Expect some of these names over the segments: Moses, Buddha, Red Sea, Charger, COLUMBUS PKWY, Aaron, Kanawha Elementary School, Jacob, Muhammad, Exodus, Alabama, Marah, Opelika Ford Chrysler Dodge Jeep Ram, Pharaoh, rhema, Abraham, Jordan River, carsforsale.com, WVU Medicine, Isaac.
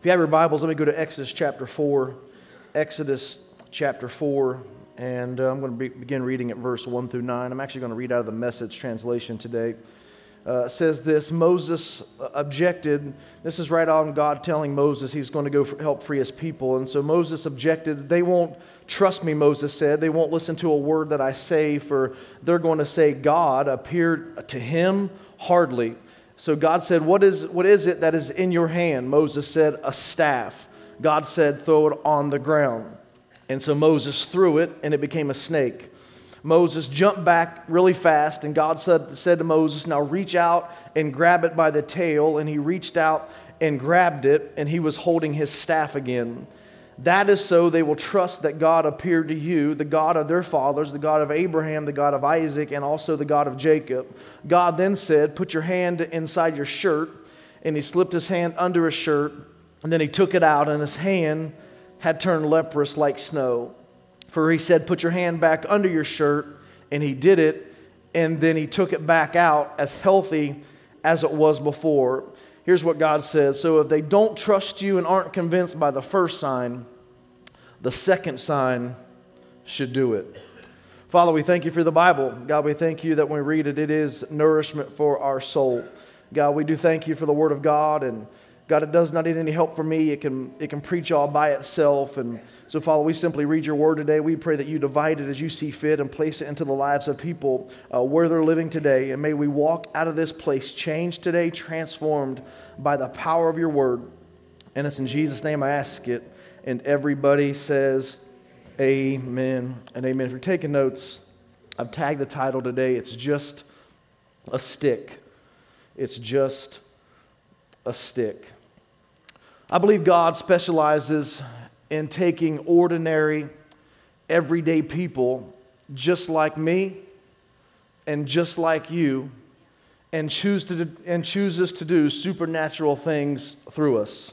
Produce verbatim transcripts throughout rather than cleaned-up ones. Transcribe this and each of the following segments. If you have your Bibles, let me go to Exodus chapter four. Exodus chapter four, and uh, I'm going to be, begin reading at verse one through nine. I'm actually going to read out of the Message translation today. Uh, it says this, Moses objected. This is right on God telling Moses he's going to go for, help free his people. And so Moses objected. They won't trust me, Moses said. They won't listen to a word that I say, for they're going to say God appeared to him hardly. So God said, what is, what is it that is in your hand? Moses said, a staff. God said, throw it on the ground. And so Moses threw it, and it became a snake. Moses jumped back really fast, and God said, said to Moses, now reach out and grab it by the tail. And he reached out and grabbed it, and he was holding his staff again. That is so they will trust that God appeared to you, the God of their fathers, the God of Abraham, the God of Isaac, and also the God of Jacob. God then said, put your hand inside your shirt. And he slipped his hand under his shirt, and then he took it out, and his hand had turned leprous like snow. For he said, put your hand back under your shirt, and he did it, and then he took it back out as healthy as it was before. Here's what God says. So if they don't trust you and aren't convinced by the first sign, the second sign should do it. Father, we thank you for the Bible. God, we thank you that when we read it, it is nourishment for our soul. God, we do thank you for the Word of God, and God, it does not need any help from me. It can, it can preach all by itself. And so, Father, we simply read your word today. We pray that you divide it as you see fit and place it into the lives of people uh, where they're living today. And may we walk out of this place changed today, transformed by the power of your word. And it's in Jesus' name I ask it. And everybody says amen and amen. If you're taking notes, I've tagged the title today. It's just a stick. It's just a stick. I believe God specializes in taking ordinary, everyday people just like me and just like you and, choose to, and chooses to do supernatural things through us.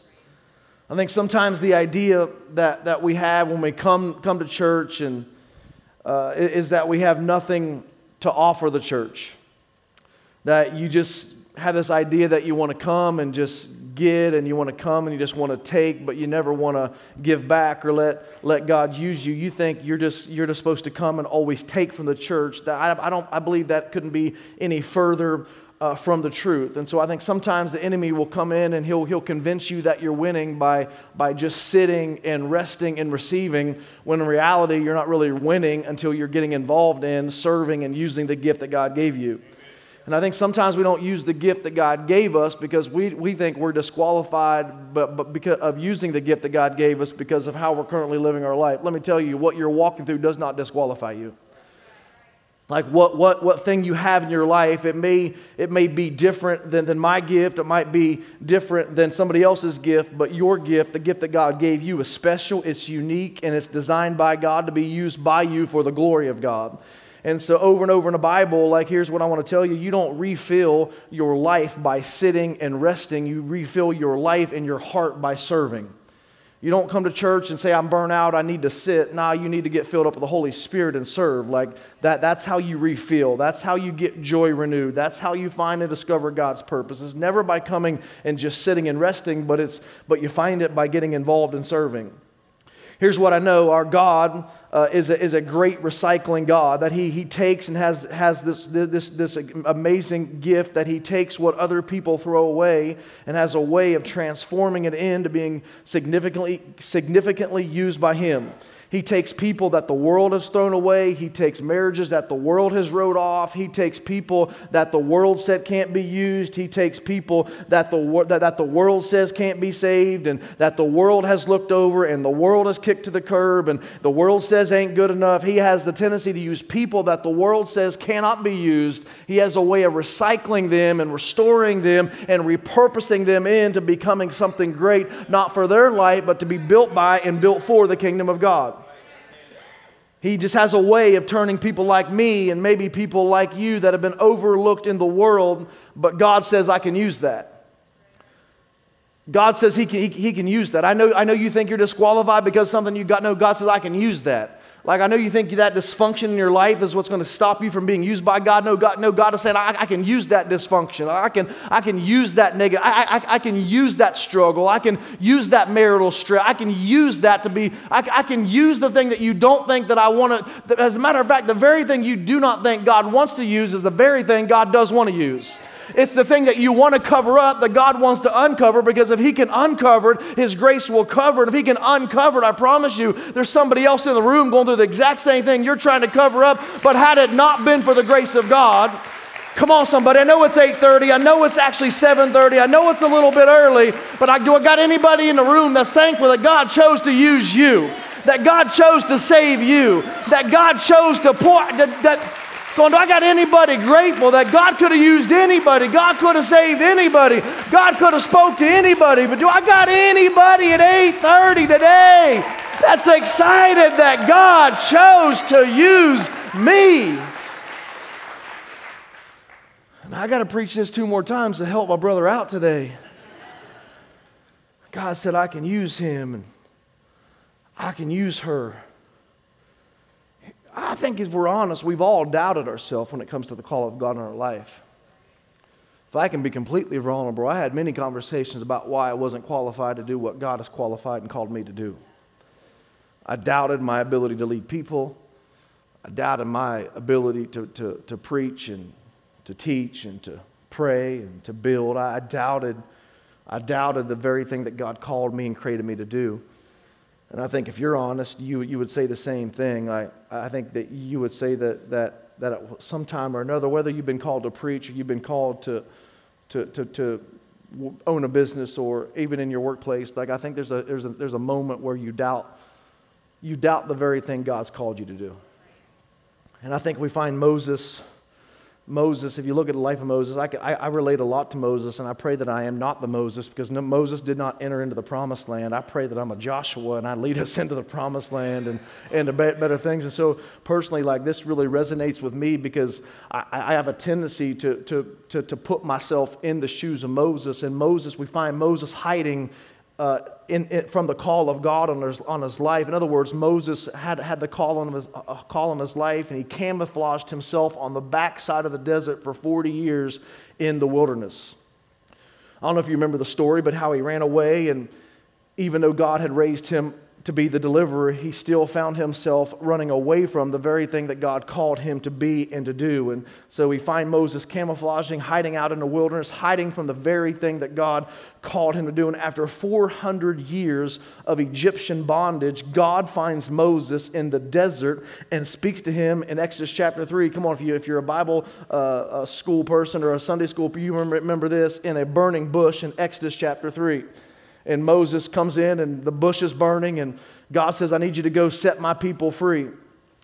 I think sometimes the idea that, that we have when we come, come to church and uh, is that we have nothing to offer the church, that you just have this idea that you want to come and just get, and you want to come and you just want to take, but you never want to give back or let let God use you. You think you're just you're just supposed to come and always take from the church. That I, I don't I believe that couldn't be any further uh, from the truth. And so I think sometimes the enemy will come in and he'll he'll convince you that you're winning by by just sitting and resting and receiving, when in reality you're not really winning until you're getting involved in serving and using the gift that God gave you. And I think sometimes we don't use the gift that God gave us because we, we think we're disqualified but, but because of using the gift that God gave us because of how we're currently living our life. Let me tell you, what you're walking through does not disqualify you. Like what, what, what thing you have in your life, it may, it may be different than, than my gift. It might be different than somebody else's gift, but your gift, the gift that God gave you, is special, it's unique, and it's designed by God to be used by you for the glory of God. And so over and over in the Bible, like, here's what I want to tell you. You don't refill your life by sitting and resting. You refill your life and your heart by serving. You don't come to church and say, I'm burnt out, I need to sit. Nah, you need to get filled up with the Holy Spirit and serve. Like that, that's how you refill. That's how you get joy renewed. That's how you find and discover God's purpose. It's never by coming and just sitting and resting, but, it's, but you find it by getting involved in serving. Here's what I know. Our God uh, is, a, is a great recycling God, that he, he takes and has, has this, this, this amazing gift that he takes what other people throw away and has a way of transforming it into being significantly, significantly used by him. He takes people that the world has thrown away. He takes marriages that the world has wrote off. He takes people that the world said can't be used. He takes people that the, that, that the world says can't be saved and that the world has looked over and the world has kicked to the curb and the world says ain't good enough. He has the tendency to use people that the world says cannot be used. He has a way of recycling them and restoring them and repurposing them into becoming something great, not for their life, but to be built by and built for the kingdom of God. He just has a way of turning people like me and maybe people like you that have been overlooked in the world, but God says, I can use that. God says he can, he, he can use that. I know, I know you think you're disqualified because something you got. No, God says, I can use that. Like, I know you think that dysfunction in your life is what's going to stop you from being used by God. No, God, no, God is saying, I, I can use that dysfunction. I can, I can use that negative. I, I, I can use that struggle. I can use that marital stress. I can use that to be, I, I can use the thing that you don't think that I want to. As a matter of fact, the very thing you do not think God wants to use is the very thing God does want to use. It's the thing that you want to cover up that God wants to uncover, because if He can uncover it, His grace will cover it. If He can uncover it, I promise you, there's somebody else in the room going through the exact same thing you're trying to cover up, but had it not been for the grace of God, come on somebody, I know it's eight thirty, I know it's actually seven thirty, I know it's a little bit early, but I, do I got anybody in the room that's thankful that God chose to use you, that God chose to save you, that God chose to pour, that, that Going, do I got anybody grateful that God could have used anybody? God could have saved anybody. God could have spoke to anybody. But do I got anybody at eight thirty today that's excited that God chose to use me? And I got to preach this two more times to help my brother out today. God said I can use him and I can use her. I think if we're honest, we've all doubted ourselves when it comes to the call of God in our life. If I can be completely vulnerable, I had many conversations about why I wasn't qualified to do what God has qualified and called me to do. I doubted my ability to lead people. I doubted my ability to, to, to preach and to teach and to pray and to build. I doubted, I doubted the very thing that God called me and created me to do. And I think if you're honest, you, you would say the same thing. I, I think that you would say that, that, that at some time or another, whether you've been called to preach or you've been called to, to, to, to own a business or even in your workplace, like I think there's a, there's a, there's a moment where you doubt, you doubt the very thing God's called you to do. And I think we find Moses, Moses, if you look at the life of Moses, I, can, I, I relate a lot to Moses, and I pray that I am not the Moses, because no, Moses did not enter into the promised land. I pray that I'm a Joshua, and I lead us into the promised land and, and to better things. And so personally, like, this really resonates with me, because I, I have a tendency to, to, to, to put myself in the shoes of Moses. And Moses, we find Moses hiding Uh, in, in, from the call of God on his, on his life. In other words, Moses had, had the call on, his, uh, call on his life, and he camouflaged himself on the backside of the desert for forty years in the wilderness. I don't know if you remember the story, but how he ran away, and even though God had raised him to be the deliverer, he still found himself running away from the very thing that God called him to be and to do. And so we find Moses camouflaging, hiding out in the wilderness, hiding from the very thing that God called him to do. And after four hundred years of Egyptian bondage, God finds Moses in the desert and speaks to him in Exodus chapter three. Come on, if, you, if you're a Bible uh, a school person or a Sunday school, you remember this, in a burning bush in Exodus chapter three. And Moses comes in, and the bush is burning, and God says, I need you to go set my people free.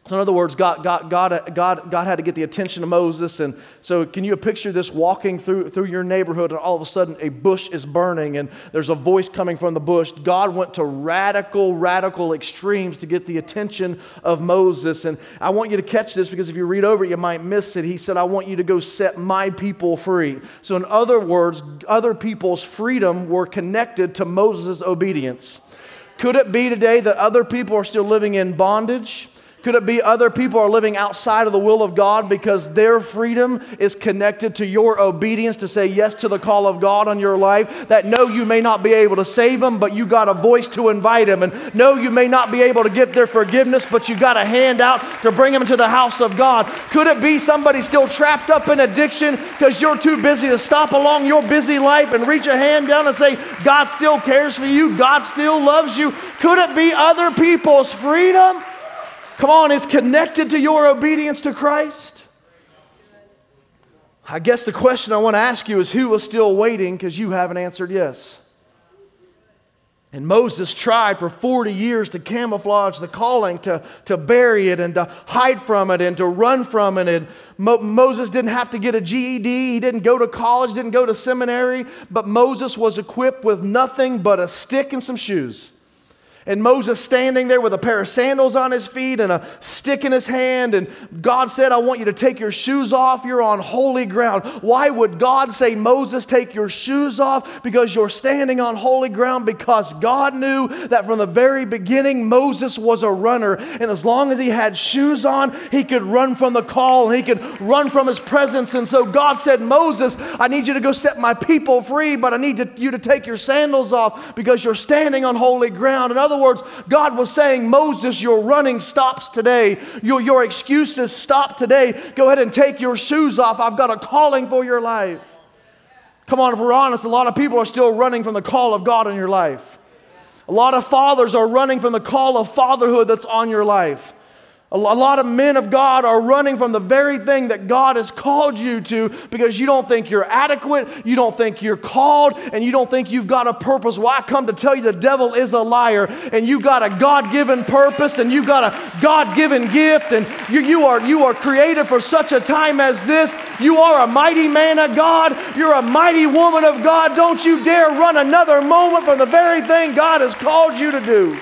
So in other words, God, God, God, God, God had to get the attention of Moses. And so can you picture this, walking through, through your neighborhood, and all of a sudden a bush is burning and there's a voice coming from the bush. God went to radical, radical extremes to get the attention of Moses. And I want you to catch this, because if you read over it, you might miss it. He said, I want you to go set my people free. So in other words, other people's freedom were connected to Moses' obedience. Could it be today that other people are still living in bondage? Could it be other people are living outside of the will of God because their freedom is connected to your obedience to say yes to the call of God on your life? That no, you may not be able to save them, but you got a voice to invite them. And no, you may not be able to get their forgiveness, but you got a hand out to bring them to the house of God. Could it be somebody still trapped up in addiction because you're too busy to stop along your busy life and reach a hand down and say, God still cares for you, God still loves you? Could it be other people's freedom? Come on, it's connected to your obedience to Christ. I guess the question I want to ask you is, who was still waiting because you haven't answered yes? And Moses tried for forty years to camouflage the calling, to, to bury it and to hide from it and to run from it. And Mo- Moses didn't have to get a G E D. He didn't go to college, didn't go to seminary. But Moses was equipped with nothing but a stick and some shoes. And Moses standing there with a pair of sandals on his feet and a stick in his hand. And God said, I want you to take your shoes off. You're on holy ground. Why would God say, Moses, take your shoes off? Because you're standing on holy ground, because God knew that from the very beginning, Moses was a runner. And as long as he had shoes on, he could run from the call and he could run from his presence. And so God said, Moses, I need you to go set my people free, but I need to, you to take your sandals off because you're standing on holy ground. In other In other words, God was saying, Moses, your running stops today. Your, your excuses stop today. Go ahead and take your shoes off. I've got a calling for your life. Come on, if we're honest, a lot of people are still running from the call of God in your life. A lot of fathers are running from the call of fatherhood that's on your life. A lot of men of God are running from the very thing that God has called you to because you don't think you're adequate, you don't think you're called, and you don't think you've got a purpose. Well, I come to tell you the devil is a liar, and you've got a God-given purpose, and you've got a God-given gift, and you, you, are, you are created for such a time as this. You are a mighty man of God. You're a mighty woman of God. Don't you dare run another moment from the very thing God has called you to do.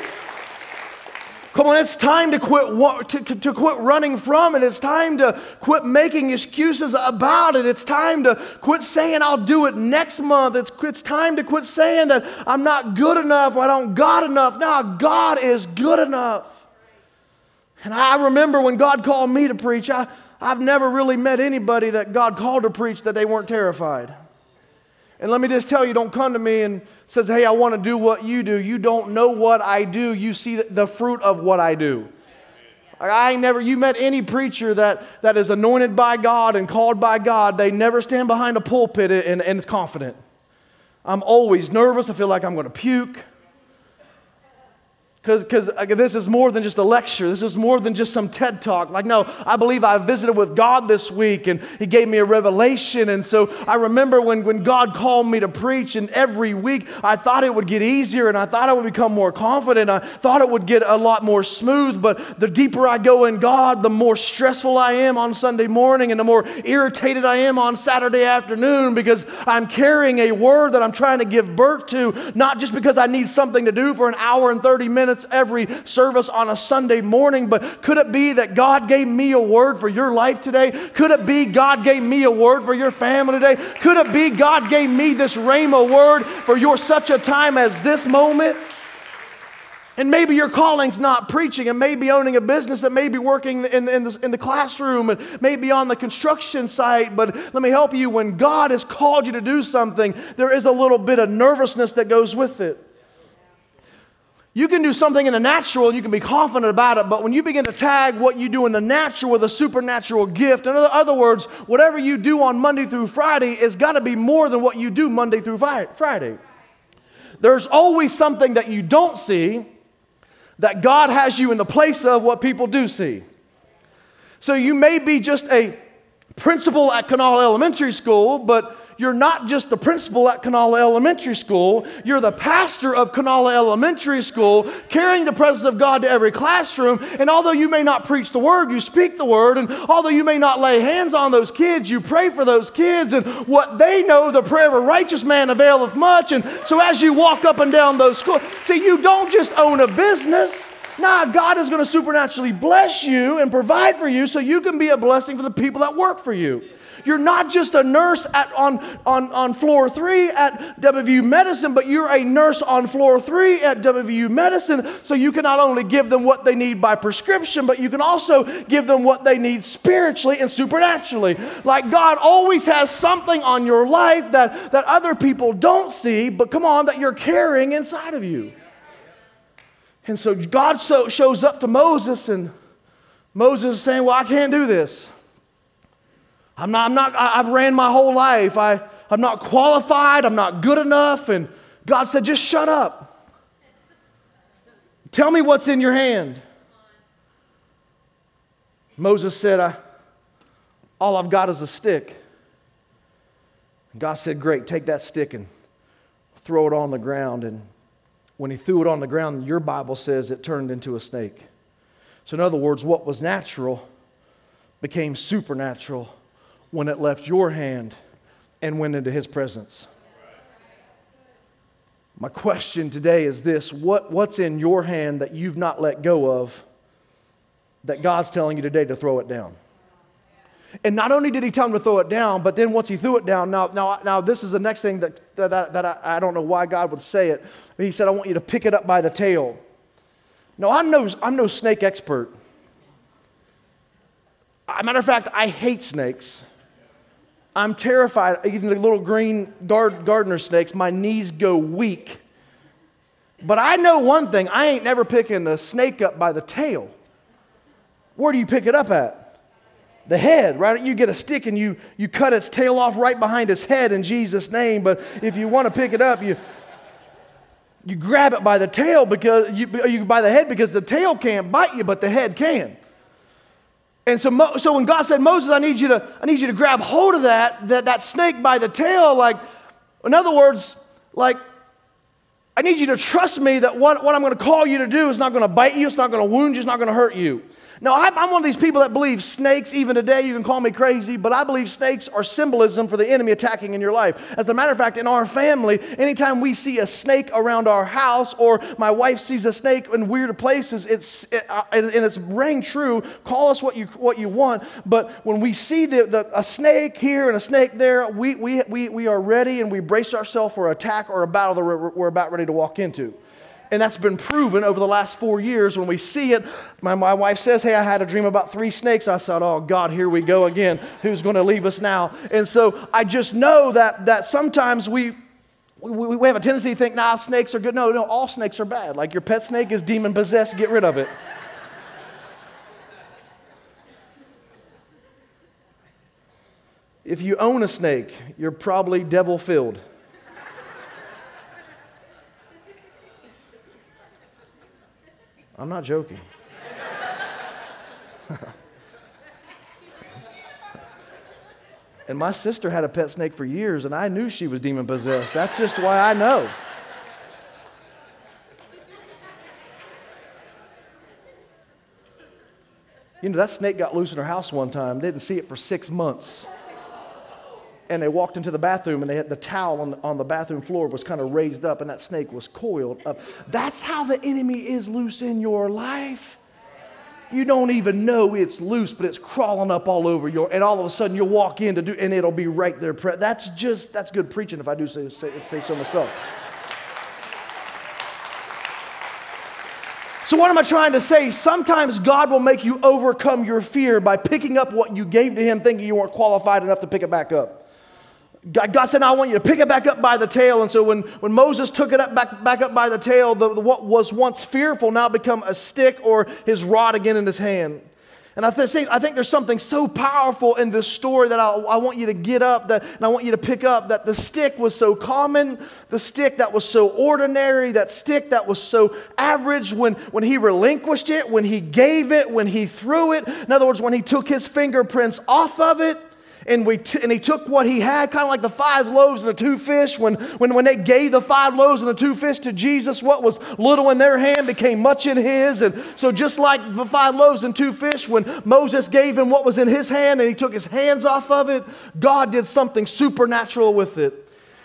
Come on, it's time to quit, to, to quit running from it. It's time to quit making excuses about it. It's time to quit saying, I'll do it next month. It's, it's time to quit saying that I'm not good enough or I don't got enough. Now, God is good enough. And I remember when God called me to preach, I, I've never really met anybody that God called to preach that they weren't terrified. And let me just tell you, don't come to me and says, hey, I want to do what you do. You don't know what I do. You see the fruit of what I do. I ain't never, you met any preacher that, that is anointed by God and called by God. They never stand behind a pulpit and, and is confident. I'm always nervous. I feel like I'm going to puke. Because this is more than just a lecture. This is more than just some TED Talk. Like, no, I believe I visited with God this week, and He gave me a revelation. And so I remember when, when God called me to preach, and every week I thought it would get easier, and I thought I would become more confident. I thought it would get a lot more smooth. But the deeper I go in God, the more stressful I am on Sunday morning, and the more irritated I am on Saturday afternoon, because I'm carrying a word that I'm trying to give birth to, not just because I need something to do for an hour and thirty minutes. Every service on a Sunday morning. But could it be that God gave me a word for your life today? Could it be God gave me a word for your family today? Could it be God gave me this rhema word for your such a time as this moment? And maybe your calling's not preaching. It may be owning a business. It may be working in, in, the, in the classroom. It may be on the construction site. But let me help you. When God has called you to do something, there is a little bit of nervousness that goes with it. You can do something in the natural and you can be confident about it, but when you begin to tag what you do in the natural with a supernatural gift, in other words, whatever you do on Monday through Friday has got to be more than what you do Monday through Friday. There's always something that you don't see that God has you in the place of what people do see. So you may be just a principal at Kanawha Elementary School, but you're not just the principal at Kanawha Elementary School. You're the pastor of Kanawha Elementary School, carrying the presence of God to every classroom. And although you may not preach the word, you speak the word. And although you may not lay hands on those kids, you pray for those kids. And what they know, the prayer of a righteous man availeth much. And so as you walk up and down those schools, see, you don't just own a business. Nah, God is going to supernaturally bless you and provide for you so you can be a blessing for the people that work for you. You're not just a nurse at, on, on, on floor three at W V U Medicine, but you're a nurse on floor three at W V U Medicine, so you can not only give them what they need by prescription, but you can also give them what they need spiritually and supernaturally. Like, God always has something on your life that, that other people don't see, but come on, that you're carrying inside of you. And so God so, shows up to Moses, and Moses is saying, well, I can't do this. I'm not, I'm not, I've ran my whole life. I, I'm not qualified. I'm not good enough. And God said, just shut up. Tell me what's in your hand. Moses said, I, all I've got is a stick. And God said, great, take that stick and throw it on the ground. And when he threw it on the ground, your Bible says it turned into a snake. So in other words, what was natural became supernatural when it left your hand and went into his presence. My question today is this: what, what's in your hand that you've not let go of, that God's telling you today to throw it down? And not only did he tell him to throw it down, but then once he threw it down, now, now, now this is the next thing that, that, that I, I don't know why God would say it. He said, I want you to pick it up by the tail. Now, I'm no, I'm no snake expert. As a matter of fact, I hate snakes. I'm terrified. Even the little green guard, gardener snakes, my knees go weak. But I know one thing. I ain't never picking a snake up by the tail. Where do you pick it up at? The head, right? You get a stick and you, you cut its tail off right behind its head in Jesus' name. But if you want to pick it up, you, you grab it by the tail, because you, you by the head, because the tail can't bite you, but the head can. And so, Mo, so when God said, Moses, I need you to, I need you to grab hold of that, that, that snake by the tail, like, in other words, like, I need you to trust me that what, what I'm going to call you to do is not going to bite you, it's not going to wound you, it's not going to hurt you. Now, I'm one of these people that believes snakes, even today, you can call me crazy, but I believe snakes are symbolism for the enemy attacking in your life. As a matter of fact, in our family, anytime we see a snake around our house, or my wife sees a snake in weird places, it's, it, uh, and it's rang true, call us what you, what you want, but when we see the, the, a snake here and a snake there, we, we, we, we are ready and we brace ourselves for an attack or a battle that we're, we're about ready to walk into. And that's been proven over the last four years. When we see it, my, my wife says, hey, I had a dream about three snakes. I said, oh, God, here we go again. Who's going to leave us now? And so I just know that, that sometimes we, we, we have a tendency to think, nah, snakes are good. No, no, all snakes are bad. Like, your pet snake is demon-possessed. Get rid of it. If you own a snake, you're probably devil-filled. I'm not joking. And my sister had a pet snake for years, and I knew she was demon-possessed. That's just why I know. You know, that snake got loose in her house one time. They didn't see it for six months. And they walked into the bathroom, and they had the towel on the, on the bathroom floor was kind of raised up, and that snake was coiled up. That's how the enemy is loose in your life. You don't even know it's loose, but it's crawling up all over your, and all of a sudden you'll walk in to do, and it'll be right there. That's just, that's good preaching if I do say, say, say so myself. So what am I trying to say? Sometimes God will make you overcome your fear by picking up what you gave to him thinking you weren't qualified enough to pick it back up. God, God said, I want you to pick it back up by the tail. And so when, when Moses took it up back, back up by the tail, the, the, what was once fearful now become a stick or his rod again in his hand. And I, th I think there's something so powerful in this story that I, I want you to get up that, and I want you to pick up, that the stick was so common, the stick that was so ordinary, that stick that was so average, when, when he relinquished it, when he gave it, when he threw it. In other words, when he took his fingerprints off of it, And, we t and he took what he had, kind of like the five loaves and the two fish. When, when, when they gave the five loaves and the two fish to Jesus, what was little in their hand became much in his. And so just like the five loaves and two fish, when Moses gave him what was in his hand and he took his hands off of it, God did something supernatural with it.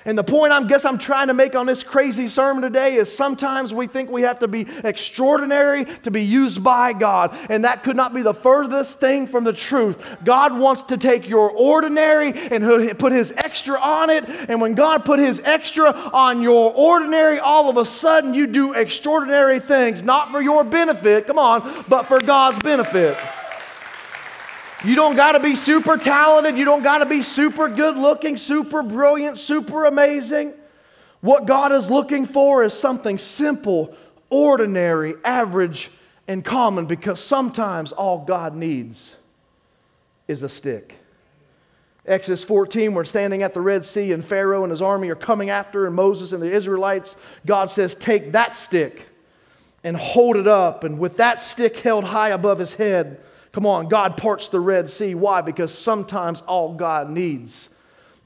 And the point I guess I'm trying to make on this crazy sermon today is sometimes we think we have to be extraordinary to be used by God. And that could not be the furthest thing from the truth. God wants to take your ordinary and put his extra on it. And when God put his extra on your ordinary, all of a sudden you do extraordinary things. Not for your benefit, come on, but for God's benefit. You don't got to be super talented. You don't got to be super good looking, super brilliant, super amazing. What God is looking for is something simple, ordinary, average, and common, because sometimes all God needs is a stick. Exodus fourteen, we're standing at the Red Sea, and Pharaoh and his army are coming after, and Moses and the Israelites. God says, take that stick and hold it up. And with that stick held high above his head, come on, God parts the Red Sea. Why? Because sometimes all God needs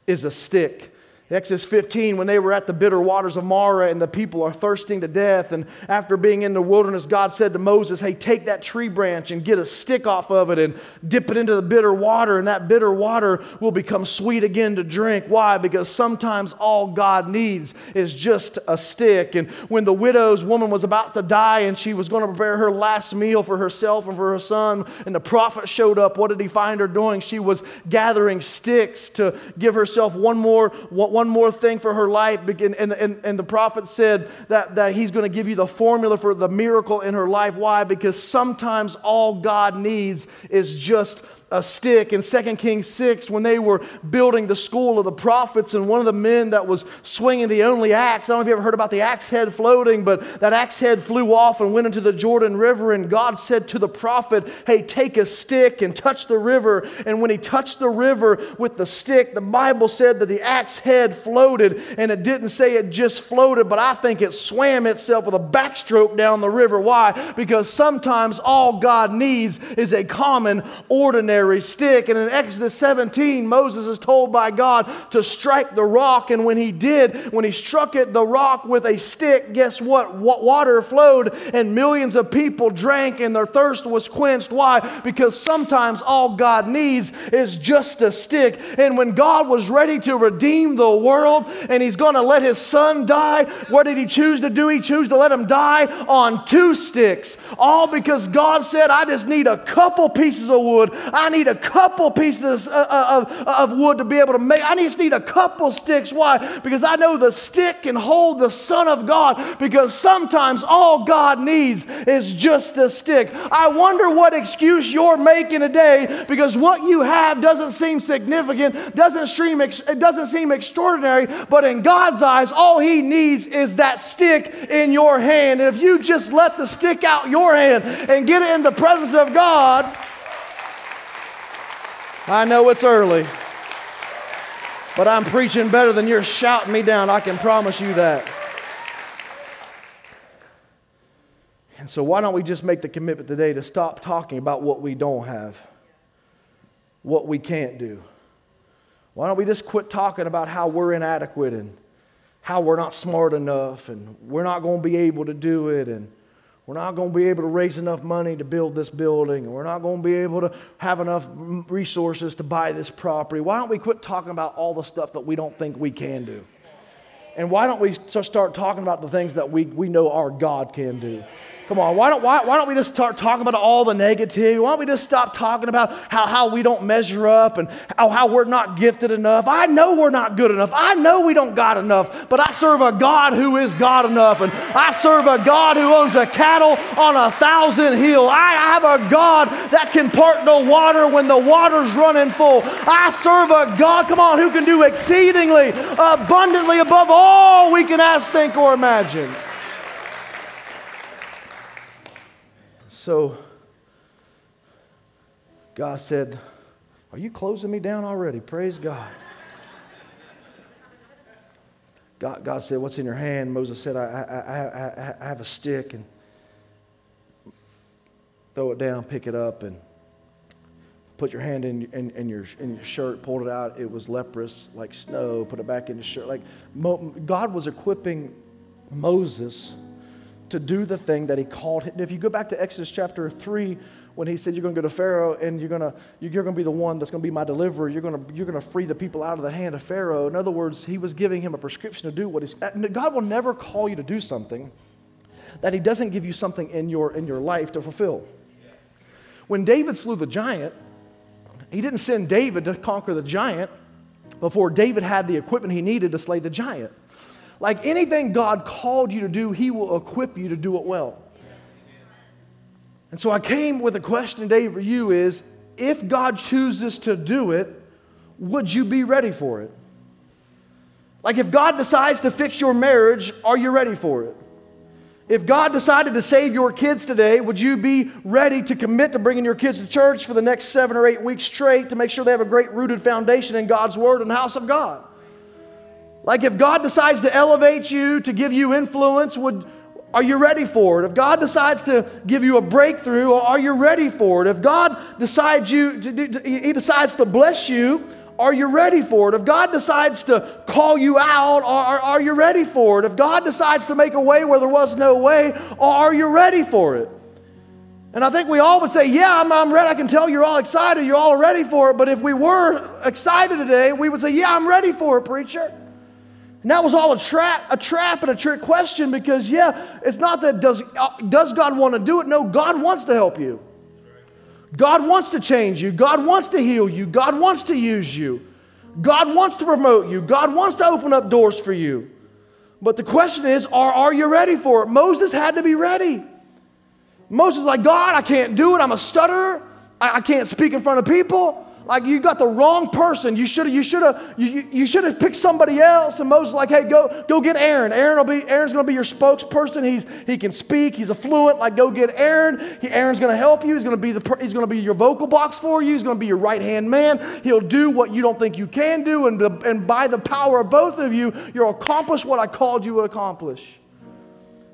is a stick. Exodus fifteen, when they were at the bitter waters of Marah and the people are thirsting to death, and after being in the wilderness, God said to Moses, hey, take that tree branch and get a stick off of it and dip it into the bitter water, and that bitter water will become sweet again to drink. Why? Because sometimes all God needs is just a stick. And when the widow's woman was about to die and she was going to prepare her last meal for herself and for her son, and the prophet showed up, what did he find her doing? She was gathering sticks to give herself one more one One more thing for her life. And, and, and the prophet said that, that he's going to give you the formula for the miracle in her life. Why? Because sometimes all God needs is just a stick. In Second Kings six, when they were building the school of the prophets, and one of the men that was swinging the only axe, I don't know if you ever heard about the axe head floating, but that axe head flew off and went into the Jordan River, and God said to the prophet, hey, take a stick and touch the river. And when he touched the river with the stick, the Bible said that the axe head floated, and it didn't say it just floated, but I think it swam itself with a backstroke down the river. Why? Because sometimes all God needs is a common, ordinary stick. And in Exodus seventeen, Moses is told by God to strike the rock, and when he did, when he struck it, the rock with a stick, guess what? Water flowed, and millions of people drank, and their thirst was quenched. Why? Because sometimes all God needs is just a stick. And when God was ready to redeem the world, and he's going to let his son die, what did he choose to do? He chose to let him die on two sticks, all because God said, I just need a couple pieces of wood. I I need a couple pieces of, of, of wood to be able to make. I just need a couple sticks. Why? Because I know the stick can hold the Son of God, because sometimes all God needs is just a stick. I wonder what excuse you're making today, because what you have doesn't seem significant, doesn't seem, it doesn't seem extraordinary, but in God's eyes, all he needs is that stick in your hand. And if you just let the stick out your hand and get it in the presence of God, I know it's early, but I'm preaching better than you're shouting me down. I can promise you that. And so why don't we just make the commitment today to stop talking about what we don't have, what we can't do? Why don't we just quit talking about how we're inadequate and how we're not smart enough and we're not going to be able to do it, and we're not going to be able to raise enough money to build this building, and we're not going to be able to have enough resources to buy this property. Why don't we quit talking about all the stuff that we don't think we can do? And why don't we start talking about the things that we, we know our God can do? Come on, why don't, why, why don't we just start talking about all the negative? Why don't we just stop talking about how, how we don't measure up and how, how we're not gifted enough? I know we're not good enough. I know we don't got enough, but I serve a God who is God enough, and I serve a God who owns the cattle on a thousand hills. I have a God that can part the water when the water's running full. I serve a God, come on, who can do exceedingly, abundantly above all we can ask, think, or imagine. So God said, are you closing me down already? Praise God. God, God said, what's in your hand? Moses said, I, I, I, I have a stick. And throw it down, pick it up, and put your hand in, in, in, your, in your shirt, pulled it out. It was leprous, like snow. Put it back in his shirt. Like Mo, God was equipping Moses to do the thing that he called him. If you go back to Exodus chapter three, when he said, you're going to go to Pharaoh, and you're going to, you're going to be the one that's going to be my deliverer. You're going to, you're going to free the people out of the hand of Pharaoh. In other words, he was giving him a prescription to do what he's... God will never call you to do something that he doesn't give you something in your, in your life to fulfill. When David slew the giant, he didn't send David to conquer the giant before David had the equipment he needed to slay the giant. Like anything God called you to do, he will equip you to do it well. And so I came with a question today for you is, if God chooses to do it, would you be ready for it? Like if God decides to fix your marriage, are you ready for it? If God decided to save your kids today, would you be ready to commit to bringing your kids to church for the next seven or eight weeks straight to make sure they have a great rooted foundation in God's Word and the house of God? Like if God decides to elevate you, to give you influence, would, are you ready for it? If God decides to give you a breakthrough, are you ready for it? If God decides you to do, he decides to bless you, are you ready for it? If God decides to call you out, are, are you ready for it? If God decides to make a way where there was no way, are you ready for it? And I think we all would say, yeah, I'm, I'm ready. I can tell you're all excited. You're all ready for it. But if we were excited today, we would say, yeah, I'm ready for it, preacher. And that was all a trap, a trap and a trick question, because, yeah, it's not that does, does God want to do it? No, God wants to help you. God wants to change you. God wants to heal you. God wants to use you. God wants to promote you. God wants to open up doors for you. But the question is, are, are you ready for it? Moses had to be ready. Moses was like, God, I can't do it. I'm a stutterer. I, I can't speak in front of people. Like, you got the wrong person. You should have you should have you, you should have picked somebody else. And Moses was like, hey, go go get Aaron. Aaron will be Aaron's going to be your spokesperson. He's he can speak. He's affluent. Like, go get Aaron. He, Aaron's going to help you. He's going to be the he's going to be your vocal box for you. He's going to be your right-hand man. He'll do what you don't think you can do, and the, and by the power of both of you, you'll accomplish what I called you to accomplish.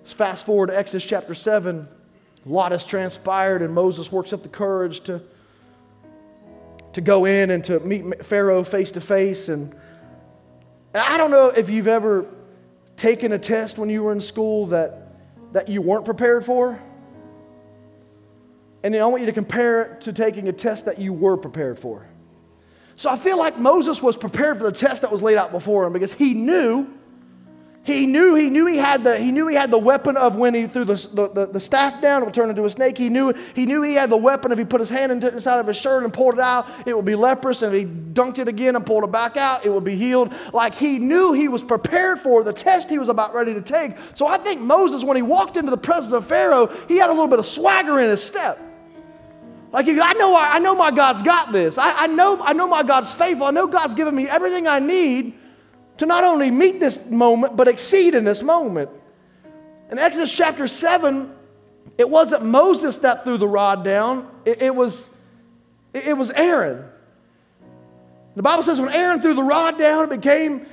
Let's fast forward to Exodus chapter seven. A lot has transpired, and Moses works up the courage to to go in and to meet Pharaoh face to face. And I don't know if you've ever taken a test when you were in school that, that you weren't prepared for. And then I want you to compare it to taking a test that you were prepared for. So I feel like Moses was prepared for the test that was laid out before him, because he knew, he knew, he knew he had the, he knew he had the weapon of when he threw the, the, the, the staff down, it would turn into a snake. He knew, he knew he had the weapon. If he put his hand into, inside of his shirt and pulled it out, it would be leprous. And if he dunked it again and pulled it back out, it would be healed. Like, he knew he was prepared for the test he was about ready to take. So I think Moses, when he walked into the presence of Pharaoh, he had a little bit of swagger in his step. Like, I know, I know my God's got this. I, I know, I know my God's faithful. I know God's given me everything I need to not only meet this moment, but exceed in this moment. In Exodus chapter seven, it wasn't Moses that threw the rod down. It, it, was, it, it was Aaron. The Bible says when Aaron threw the rod down, it became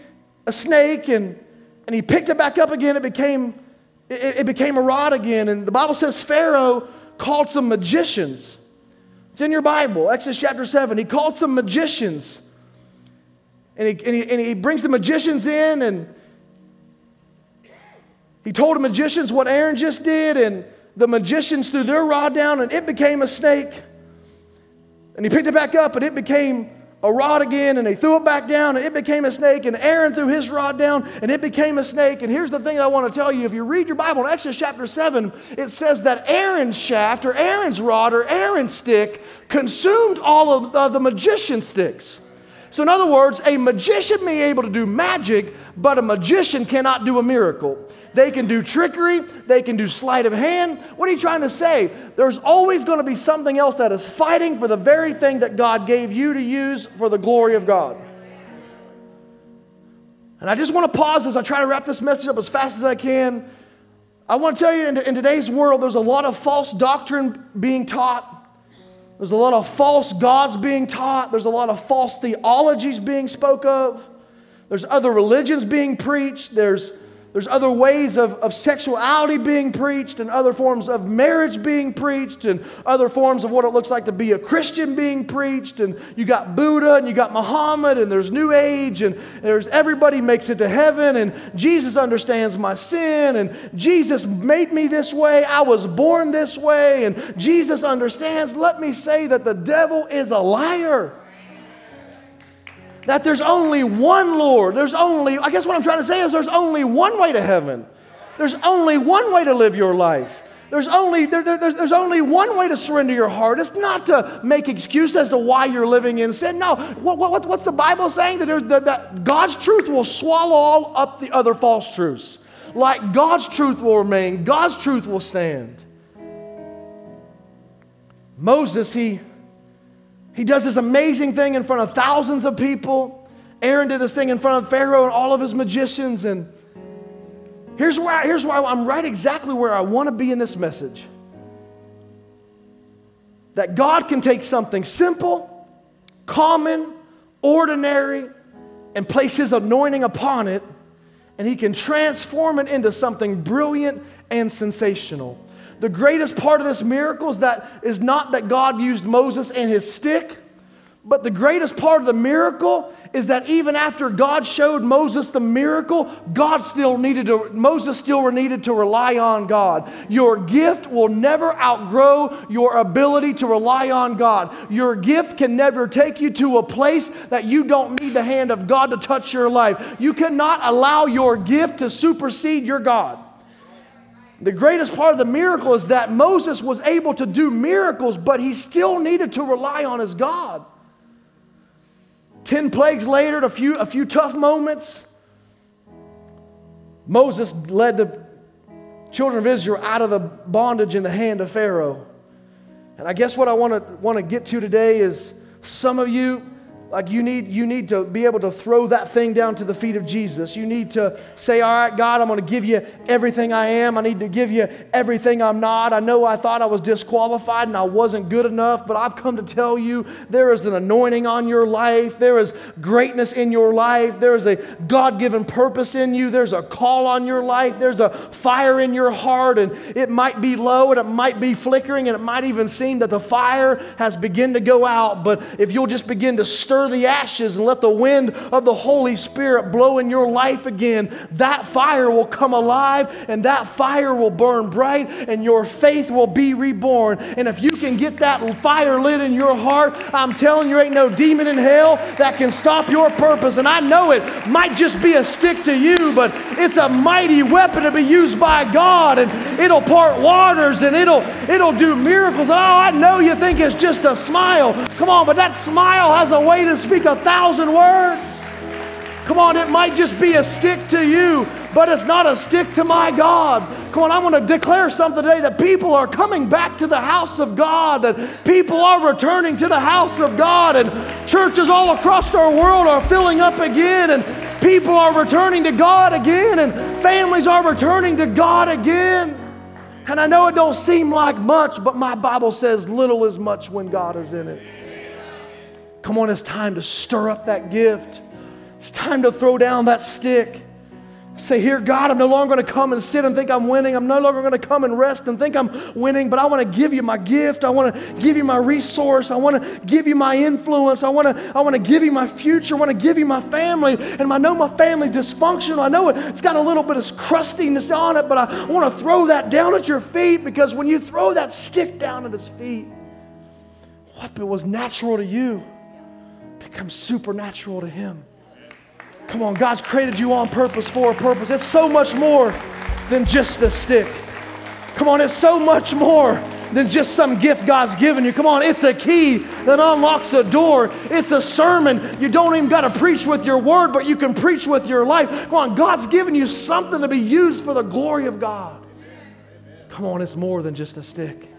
a snake, and, and he picked it back up again. It became, it, it became a rod again. And the Bible says Pharaoh called some magicians. It's in your Bible, Exodus chapter seven. He called some magicians. And he, and, he, and he brings the magicians in, and he told the magicians what Aaron just did, and the magicians threw their rod down, and it became a snake. And he picked it back up, and it became a rod again, and they threw it back down, and it became a snake, and Aaron threw his rod down, and it became a snake. And here's the thing I want to tell you. If you read your Bible in Exodus chapter seven, it says that Aaron's shaft or Aaron's rod or Aaron's stick consumed all of uh, the magician sticks. So in other words, a magician may be able to do magic, but a magician cannot do a miracle. They can do trickery. They can do sleight of hand. What are you trying to say? There's always going to be something else that is fighting for the very thing that God gave you to use for the glory of God. And I just want to pause as I try to wrap this message up as fast as I can. I want to tell you, in, in today's world, there's a lot of false doctrine being taught. There's a lot of false gods being taught. There's a lot of false theologies being spoke of. There's other religions being preached. There's, there's other ways of, of sexuality being preached, and other forms of marriage being preached, and other forms of what it looks like to be a Christian being preached. And you got Buddha, and you got Muhammad, and there's New Age, and there's everybody makes it to heaven, and Jesus understands my sin, and Jesus made me this way, I was born this way, and Jesus understands. Let me say that the devil is a liar. That there's only one Lord. There's only, I guess what I'm trying to say is there's only one way to heaven. There's only one way to live your life. There's only, there, there, there's only one way to surrender your heart. It's not to make excuses as to why you're living in sin. No, what, what, what's the Bible saying? That, there, that, that God's truth will swallow up the other false truths. Like, God's truth will remain. God's truth will stand. Moses, he... He does this amazing thing in front of thousands of people. Aaron did this thing in front of Pharaoh and all of his magicians. And here's where, I, here's where I, I'm right exactly where I want to be in this message. That God can take something simple, common, ordinary, and place His anointing upon it, and He can transform it into something brilliant and sensational. The greatest part of this miracle is that is not that God used Moses and his stick. But the greatest part of the miracle is that even after God showed Moses the miracle, God still needed to, Moses still needed to rely on God. Your gift will never outgrow your ability to rely on God. Your gift can never take you to a place that you don't need the hand of God to touch your life. You cannot allow your gift to supersede your God. The greatest part of the miracle is that Moses was able to do miracles, but he still needed to rely on his God. Ten plagues later, a few, a few tough moments, Moses led the children of Israel out of the bondage in the hand of Pharaoh. And I guess what I want to want to get to today is some of you, like you need, you need to be able to throw that thing down to the feet of Jesus. You need to say, all right, God, I'm going to give you everything I am. I need to give you everything I'm not. I know I thought I was disqualified and I wasn't good enough, but I've come to tell you there is an anointing on your life. There is greatness in your life. There is a God-given purpose in you. There's a call on your life. There's a fire in your heart, and it might be low and it might be flickering, and it might even seem that the fire has begun to go out, but if you'll just begin to stir the ashes and let the wind of the Holy Spirit blow in your life again, that fire will come alive and that fire will burn bright and your faith will be reborn. And if you can get that fire lit in your heart, I'm telling you, ain't no demon in hell that can stop your purpose. And I know it might just be a stick to you, but it's a mighty weapon to be used by God, and it'll part waters and it'll it'll do miracles. Oh, I know you think it's just a smile. Come on, but that smile has a way to speak a thousand words. Come on, it might just be a stick to you, but it's not a stick to my God. Come on, I want to declare something today, that people are coming back to the house of God, that people are returning to the house of God, and churches all across our world are filling up again, and people are returning to God again, and families are returning to God again. And I know it don't seem like much, but my Bible says little is much when God is in it. Come on, it's time to stir up that gift. It's time to throw down that stick. Say, here, God, I'm no longer going to come and sit and think I'm winning. I'm no longer going to come and rest and think I'm winning, but I want to give you my gift. I want to give you my resource. I want to give you my influence. I want to, I want to give you my future. I want to give you my family. And I know my family's dysfunctional. I know it, it's got a little bit of crustiness on it, but I want to throw that down at your feet, because when you throw that stick down at his feet, what was natural to you becomes supernatural to him. Come on, God's created you on purpose for a purpose. It's so much more than just a stick. Come on, it's so much more than just some gift God's given you. Come on, it's a key that unlocks a door. It's a sermon. You don't even got to preach with your word, but you can preach with your life. Come on, God's given you something to be used for the glory of God. Come on, it's more than just a stick.